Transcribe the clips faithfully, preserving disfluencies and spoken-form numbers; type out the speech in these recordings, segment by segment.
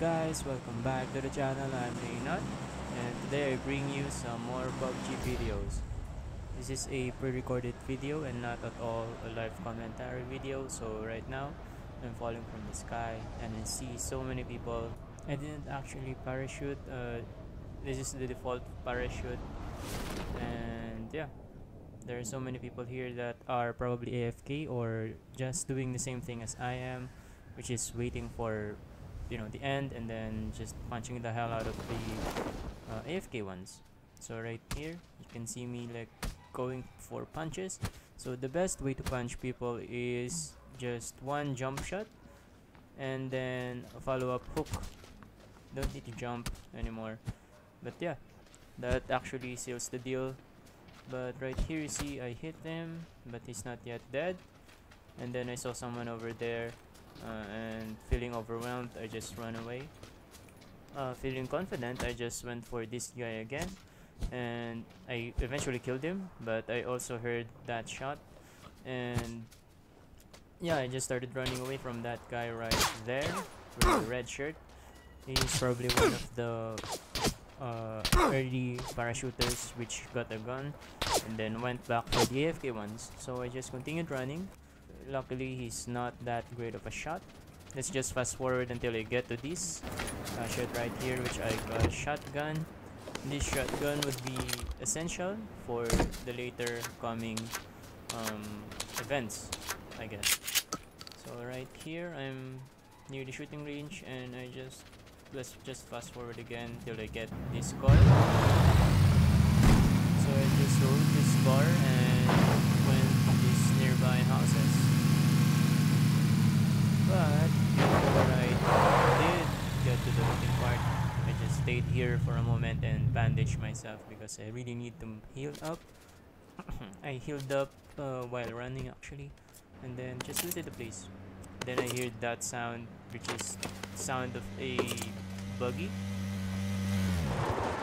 guys, welcome back to the channel. I'm Raynot, and today I bring you some more P U B G videos. This is a pre-recorded video and not at all a live commentary video. So right now I'm falling from the sky and I see so many people. I didn't actually parachute. Uh, this is the default parachute, and yeah, there are so many people here that are probably A F K or just doing the same thing as I am, which is waiting for, you know, the end and then just punching the hell out of the uh, A F K ones. So right here you can see me like going for punches. So the best way to punch people is just one jump shot and then a follow-up hook. Don't need to jump anymore, but yeah, that actually seals the deal. But right here you see I hit him, but he's not yet dead. And then I saw someone over there. Uh, and feeling overwhelmed, I just ran away. Uh, feeling confident, I just went for this guy again, and I eventually killed him. But I also heard that shot, and yeah, I just started running away from that guy right there with the red shirt. He's probably one of the uh, early parachuters which got a gun and then went back for the A F K ones. So I just continued running. Luckily, he's not that great of a shot. Let's just fast forward until I get to this uh, shot right here, which I got a shotgun. This shotgun would be essential for the later coming um, events, I guess. So right here, I'm near the shooting range, and I just let's just fast forward again till I get this car. So I just rode this car and went to these nearby houses. But before I did get to the looting part, I just stayed here for a moment and bandaged myself because I really need to heal up. I healed up uh, while running actually, and then just looted the place. Then I heard that sound, which is sound of a buggy,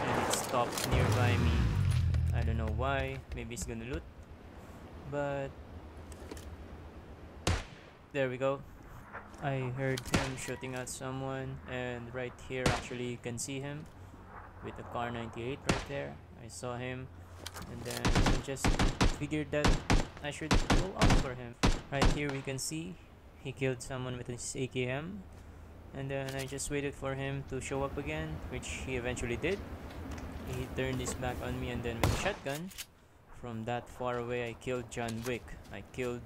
and it stopped nearby me. I don't know why. Maybe it's gonna loot, but there we go. I heard him shooting at someone, and right here actually you can see him with the Kar ninety-eight right there. I saw him, and then I just figured that I should go out for him. Right here we can see he killed someone with his A K M, and then I just waited for him to show up again, which he eventually did. He turned his back on me, and then with a shotgun from that far away I killed John Wick. I killed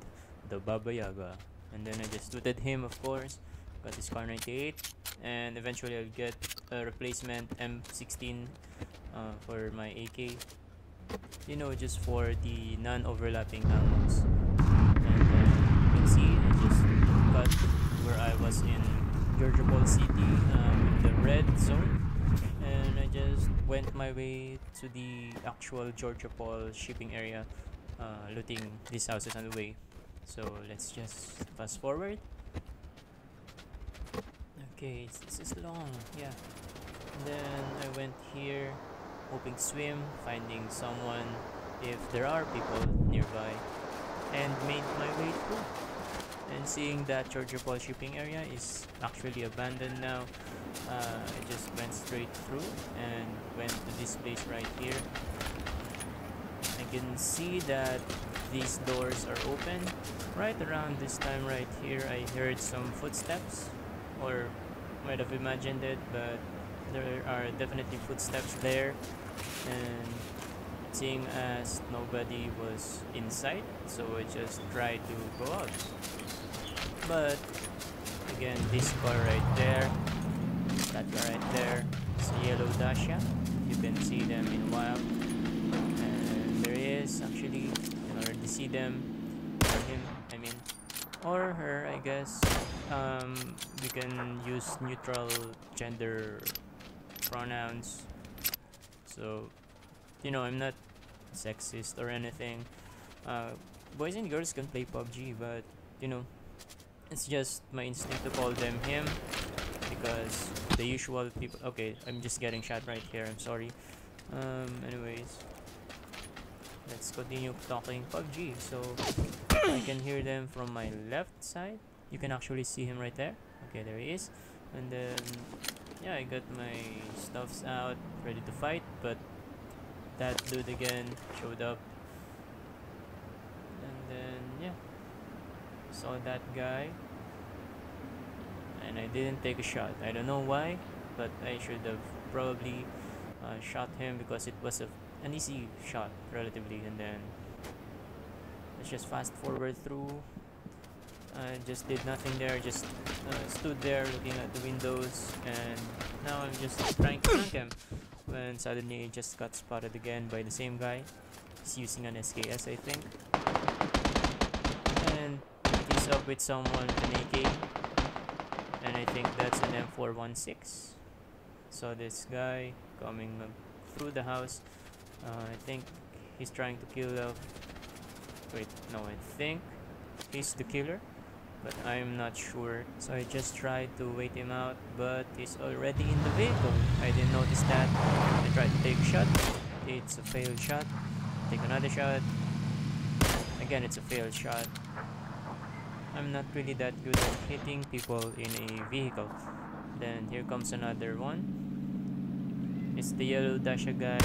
the Baba Yaga. And then I just looted him, of course. Got his Kar ninety-eight, and eventually I'll get a replacement M sixteen uh, for my A K. You know, just for the non-overlapping ammos. And then you can see I just cut where I was in Georgopol city um, in the red zone, and I just went my way to the actual Georgopol shipping area, uh, looting these houses on the way. So let's just fast forward. Okay, this is long, yeah. And then I went here, hoping swim, finding someone if there are people nearby, and made my way through. And seeing that Georgopol shipping area is actually abandoned now, uh, I just went straight through and went to this place right here. I can see that these doors are open. Right around this time right here I heard some footsteps, or might have imagined it, but there are definitely footsteps there, and seeing as nobody was inside, so I just tried to go out. But again, this car right there, that car right there, it's a yellow Dasha. You can see them in wild, and there he is actually. Already see them, or him, I mean, or her, I guess. Um, we can use neutral gender pronouns, so you know, I'm not sexist or anything. Uh, boys and girls can play P U B G, but you know, it's just my instinct to call them him because the usual people. Okay, I'm just getting shot right here. I'm sorry. Um, anyways. Let's continue talking P U B G. So I can hear them from my left side. You can actually see him right there. Okay, there he is. And then yeah, I got my stuffs out, ready to fight, but that dude again showed up. And then, yeah, saw that guy. And I didn't take a shot. I don't know why, but I should have probably uh, shot him because it was a, an easy shot, relatively. And then, let's just fast forward through. I just did nothing there, just uh, stood there looking at the windows, and now I'm just trying to flank him when suddenly I just got spotted again by the same guy. He's using an S K S, I think, and he's up with someone with an A K, and I think that's an M four one six. Saw this guy coming through the house. uh, I think he's trying to kill off, wait, no, I think he's the killer, but I'm not sure. So I just tried to wait him out, but he's already in the vehicle. I didn't notice that. I tried to take a shot. It's a failed shot. Take another shot. Again, it's a failed shot. I'm not really that good at hitting people in a vehicle. Then here comes another one. It's the yellow Dasha guy.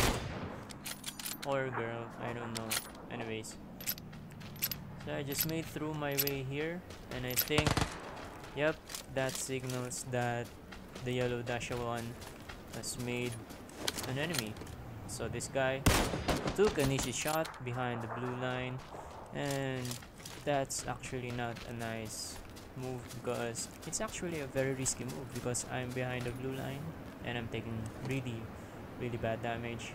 Or girl, I don't know. Anyways. So I just made through my way here, and I think, yep, that signals that the yellow Dasha one has made an enemy. So this guy took an easy shot behind the blue line, and that's actually not a nice move because it's actually a very risky move because I'm behind the blue line and I'm taking really, really bad damage.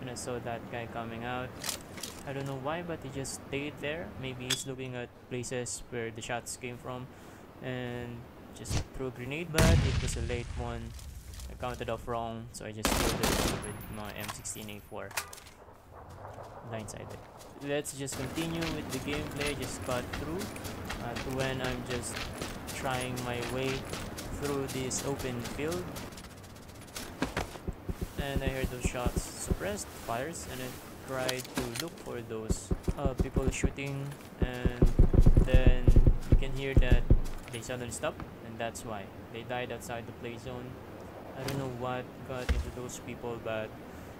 And I saw that guy coming out. I don't know why, but he just stayed there. Maybe he's looking at places where the shots came from and just threw a grenade, but it was a late one. I counted off wrong, so I just killed it with my M sixteen A four. Blindsided. Let's just continue with the gameplay. Just cut through uh, to when I'm just trying my way through this open field. And I heard those shots suppressed, fires, and it tried to look for those uh, people shooting, and then you can hear that they suddenly stopped, and that's why they died outside the play zone. I don't know what got into those people, but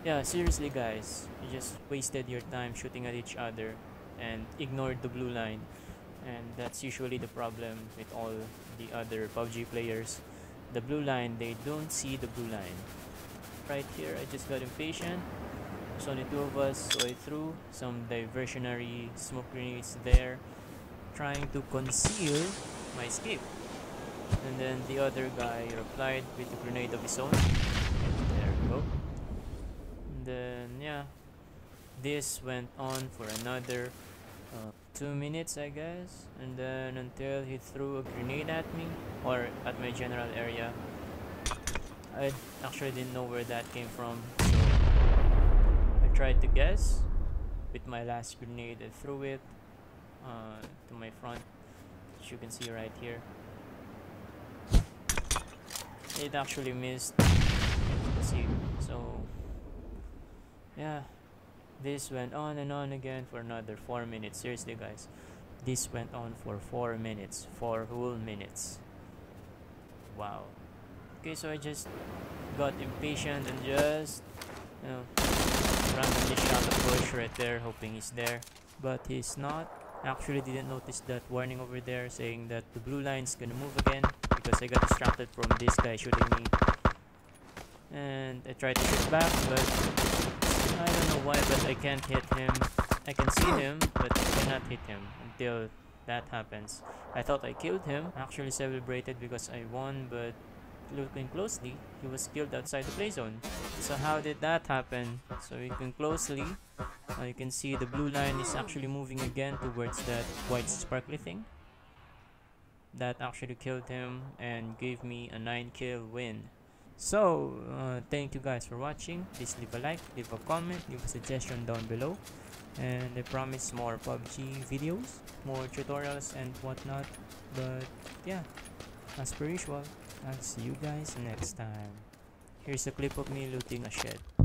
yeah, seriously guys, you just wasted your time shooting at each other and ignored the blue line, and that's usually the problem with all the other P U B G players. The blue line, they don't see the blue line. Right here, I just got impatient. There's only two of us, so I threw some diversionary smoke grenades there, trying to conceal my escape. And then the other guy replied with a grenade of his own. There we go. And then, yeah, this went on for another uh, two minutes, I guess. And then until he threw a grenade at me, or at my general area. I actually didn't know where that came from. Tried to guess. With my last grenade, I threw it uh, to my front, as you can see right here. It actually missed. See, so yeah, this went on and on again for another four minutes. Seriously, guys, this went on for four minutes, four whole minutes. Wow. Okay, so I just got impatient and just, you know, randomly shot a bush right there, hoping he's there, but he's not. Actually didn't notice that warning over there saying that the blue line's gonna move again because I got distracted from this guy shooting me, and I tried to shoot back, but I don't know why, but I can't hit him. I can see him, but I cannot hit him until that happens. I thought I killed him, actually celebrated because I won, but looking closely, he was killed outside the play zone. So how did that happen? So you can closely, uh, you can see the blue line is actually moving again towards that white sparkly thing. That actually killed him and gave me a nine kill win. So uh, thank you guys for watching. Please leave a like, leave a comment, leave a suggestion down below, and I promise more P U B G videos, more tutorials and whatnot. But yeah, as per usual, I'll see you guys next time. Here's a clip of me looting a shed.